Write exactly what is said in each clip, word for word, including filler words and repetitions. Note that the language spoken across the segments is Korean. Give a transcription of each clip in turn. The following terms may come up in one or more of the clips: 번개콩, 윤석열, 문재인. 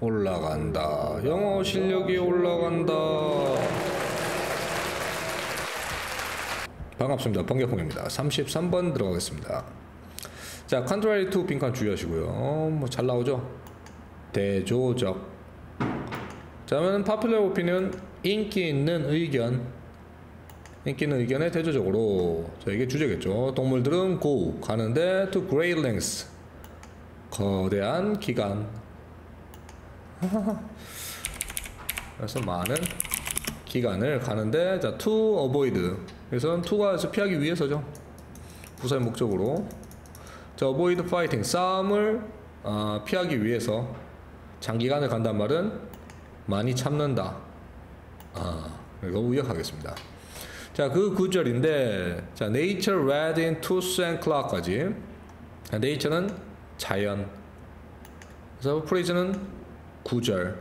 올라간다. 영어 실력이 올라간다. 반갑습니다. 번개콩입니다. 삼십삼 번 들어가겠습니다. 자, 컨트라리 투 빈칸 주의하시고요. 어, 뭐 잘 나오죠? 대조적. 자, 그러면 popular opinion, 인기 있는 의견. 인기 있는 의견에 대조적으로. 자, 이게 주제겠죠. 동물들은 go, 가는데 to great lengths, 거대한 기간. 그래서 많은 기간을 가는데, 자, to avoid. 그래서 to가 피하기 위해서죠. 부사의 목적으로. 자, avoid fighting, 싸움을 어, 피하기 위해서. 장기간을 간단 말은 많이 참는다. 아, 이거 우역하겠습니다. 자, 그 구절인데, 자, nature red in tooth and claw까지. 자, nature는 자연. 그래서 phrase는 구절.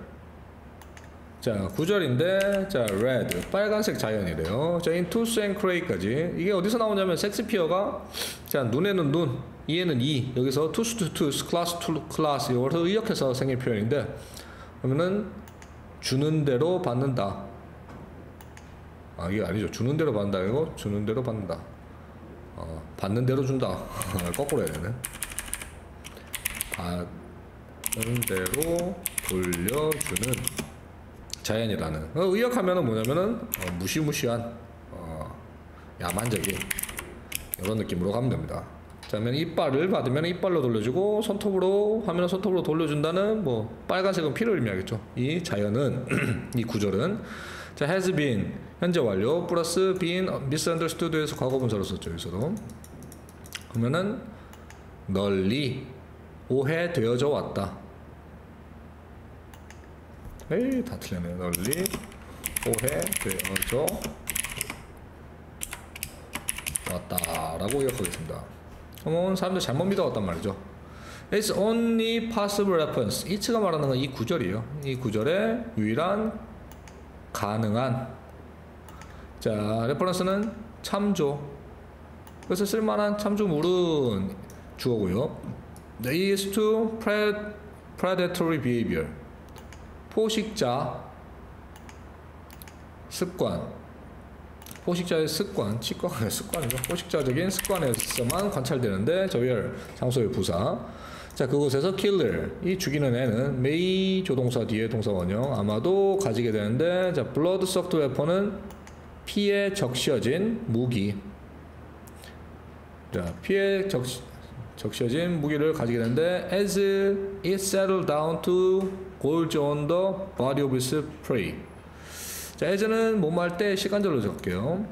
자, 구절인데, 자, red, 빨간색 자연이래요. 자, in tooth and cray까지. 이게 어디서 나오냐면, 섹스피어가, 자, 눈에는 눈, 이에는 이, 여기서 tooth to tooth, class to class, 이걸 의역해서 생긴 표현인데, 그러면은, 주는 대로 받는다. 아, 이게 아니죠. 주는 대로 받는다. 이거 주는 대로 받는다. 어, 받는 대로 준다. 거꾸로 해야 되네. 받는 대로 돌려주는 자연이라는. 어, 의역하면은 뭐냐면은 어, 무시무시한, 어, 야만적인 이런 느낌으로 가면 됩니다. 자, 그러면 이빨을 받으면 이빨로 돌려주고, 손톱으로 하면 손톱으로 돌려준다는, 뭐 빨간색은 피를 의미하겠죠. 이 자연은 이 구절은, 자, has been 현재 완료 플러스 been misunderstood에서 과거분사로 썼죠. 여기서도 그러면은 널리 오해되어져 왔다. 에이, 다 틀렸네. 널리 오해되어져 왔다라고 기억하겠습니다. 그러면 사람들 잘못 믿어왔단 말이죠. It's only possible reference. it가 말하는 건 이 구절이에요. 이 구절의 유일한 가능한, 자, reference는 참조. 그래서 쓸만한 참조물은 주어고요. It is to predatory behavior. 포식자 습관. 포식자의 습관, 치과의 습관이죠. 포식자적인 습관에서만 관찰되는데, 저열 장소의 부사. 자, 그곳에서 killer, 이 죽이는 애는 may 조동사 뒤에 동사 원형 아마도 가지게 되는데, 자, blood-soaked weapon은 피에 적셔진 무기. 자, 피에 적, 적셔진 무기를 가지게 되는데, as it settled down to gorge on the body of its prey. 자, as는 뭐뭐할 때 시간절로 적을게요.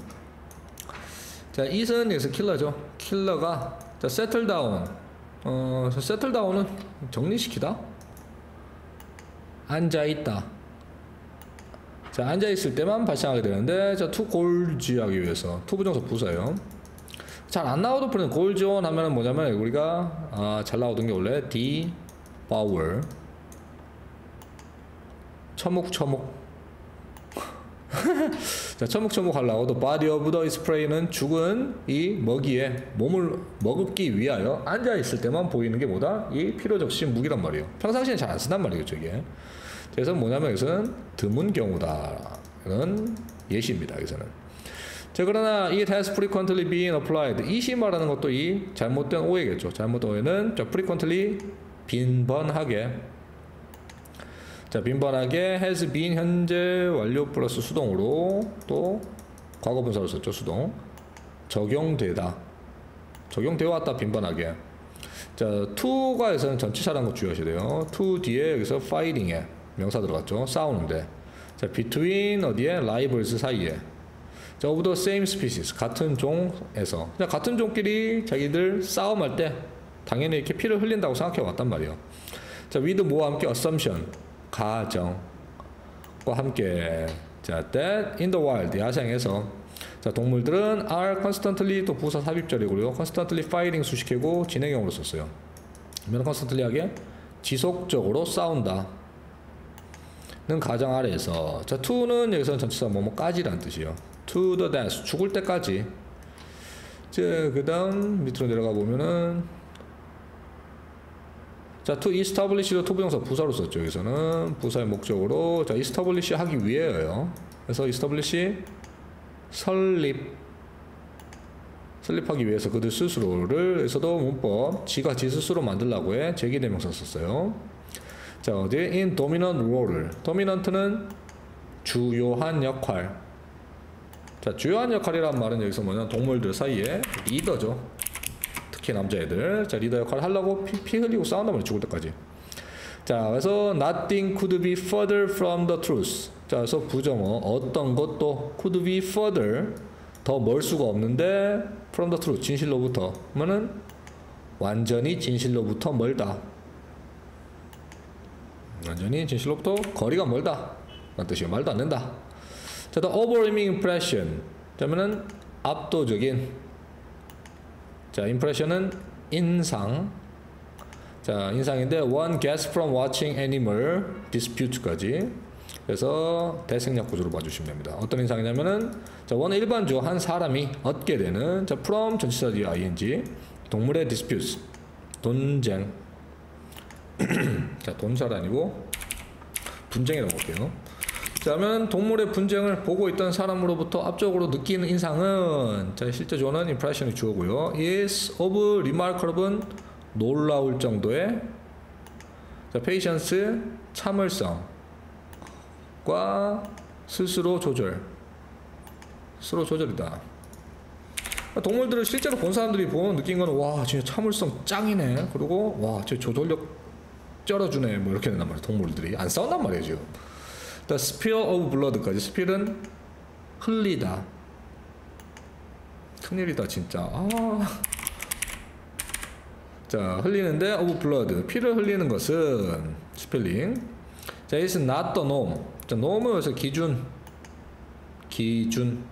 자, it은 여기서 킬러죠. 킬러가, 자, settle down. 어, settle down은 정리시키다. 앉아있다. 자, 앉아있을 때만 발생하게 되는데, 자, to gorge 하기 위해서. to 부정사 부사예요. 잘 안 나오던 표현 gorge on 하면은 뭐냐면, 우리가, 아, 잘 나오던 게 원래 devour. 처묵처묵. 자, 처묵처묵 하려고. 또 body of the spray는 죽은 이 먹이에 몸을 머금기 위하여 앉아있을 때만 보이는 게 뭐다? 이 피로 적신 무기란 말이에요. 평상시엔 잘 안 쓴단 말이겠죠, 이게. 그래서 뭐냐면 여기서는 드문 경우다. 이런 예시입니다, 여기서는. 자, 그러나 it has frequently been applied. 이시 말하는 것도 이 잘못된 오해겠죠. 잘못된 오해는, 자, frequently 빈번하게. 자, 빈번하게 has been 현재 완료 플러스 수동으로, 또 과거분사로 썼죠. 수동 적용되다, 적용되어 왔다. 빈번하게. 자, to가 에서는 전치사라는 거 주의하셔야 돼요. to 뒤에 여기서 fighting에 명사 들어갔죠. 싸우는데. 자, between 어디에 rivals 사이에. 자, of the same species 같은 종에서. 자, 같은 종끼리 자기들 싸움할 때 당연히 이렇게 피를 흘린다고 생각해 왔단 말이에요. 자, with 뭐와 함께 assumption 가정과 함께. 자, that in the wild 야생에서. 자, 동물들은 are constantly 또 부사 삽입절이고요. constantly fighting 수식이고 진행형으로 썼어요. 그러면 constantly 하게 지속적으로 싸운다 는 가정 아래에서. 자, to는 여기서는 전치사 뭐뭐까지라는 뜻이에요. to the death 죽을 때까지. 자, 그 다음 밑으로 내려가 보면은 자, to establish도 투부정사 부사로 썼죠. 여기서는 부사의 목적으로 자 establish 하기 위해요. 그래서 establish 설립, 설립하기 위해서 그들 스스로를 에서도 문법 지가 지 스스로 만들라고 해 제기대명사 썼어요. 자, 어디 in dominant role, dominant는 주요한 역할. 자, 주요한 역할이란 말은 여기서 뭐냐, 동물들 사이에 리더죠. 특히 남자애들. 자, 리더 역할을 하려고 피, 피 흘리고 싸운단 말이에요, 죽을 때까지. 자, 그래서 nothing could be further from the truth. 자, 그래서 부정어 어떤 것도 could be further, 더 멀 수가 없는데 from the truth, 진실로부터. 그러면은 완전히 진실로부터 멀다. 완전히 진실로부터 거리가 멀다. 라는 뜻이에요. 말도 안 된다. 자, the overwhelming impression. 그러면은 압도적인. 자, impression은 인상. 자, 인상인데 one gets from watching animal dispute까지. 그래서 대생략 구조로 봐주시면 됩니다. 어떤 인상이냐면은 자, one 일반주 한 사람이 얻게 되는 자, from 전치사 뒤에 ing 동물의 dispute 논쟁. 자, 돈사가 아니고 분쟁이라고 볼게요. 자, 그러면 동물의 분쟁을 보고 있던 사람으로부터 앞쪽으로 느끼는 인상은 자, 실제 주어는 impression이 주어고요. is of remarkable은 놀라울 정도의 자, patience 참을성과 스스로 조절, 스스로 조절이다. 동물들을 실제로 본 사람들이 보면 느낀 거는 와, 진짜 참을성 짱이네. 그리고 와, 진짜 조절력 쩔어주네. 뭐 이렇게 된단 말이에요. 동물들이 안 싸운단 말이에요, 지금. The spill of blood까지. spill은 흘리다. 큰일이다, 진짜. 아. 자, 흘리는데 of blood, 피를 흘리는 것은 spilling. 자, is not the norm. 자, norm은 여기서 기준, 기준,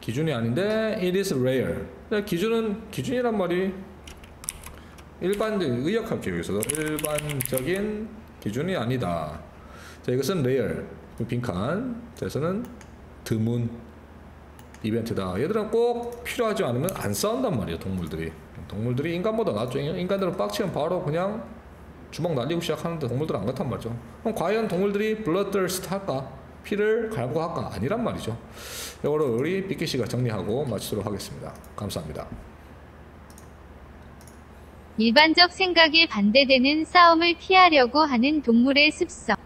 기준이 아닌데 it is rare. 자, 기준은 기준이란 말이 일반적인, 의역할게요. 여기서도 일반적인 기준이 아니다. 자, 이것은 레열, 빈칸. 자, 여기서는 드문 이벤트다. 얘들은 꼭 필요하지 않으면 안 싸운단 말이에요, 동물들이. 동물들이 인간보다 낫죠. 인간들은 빡치면 바로 그냥 주먹 날리고 시작하는데 동물들은 안 같단 말이죠. 그럼 과연 동물들이 블러드스트 할까? 피를 갈구할까? 아니란 말이죠. 이거를 우리 빅키씨가 정리하고 마치도록 하겠습니다. 감사합니다. 일반적 생각에 반대되는 싸움을 피하려고 하는 동물의 습성.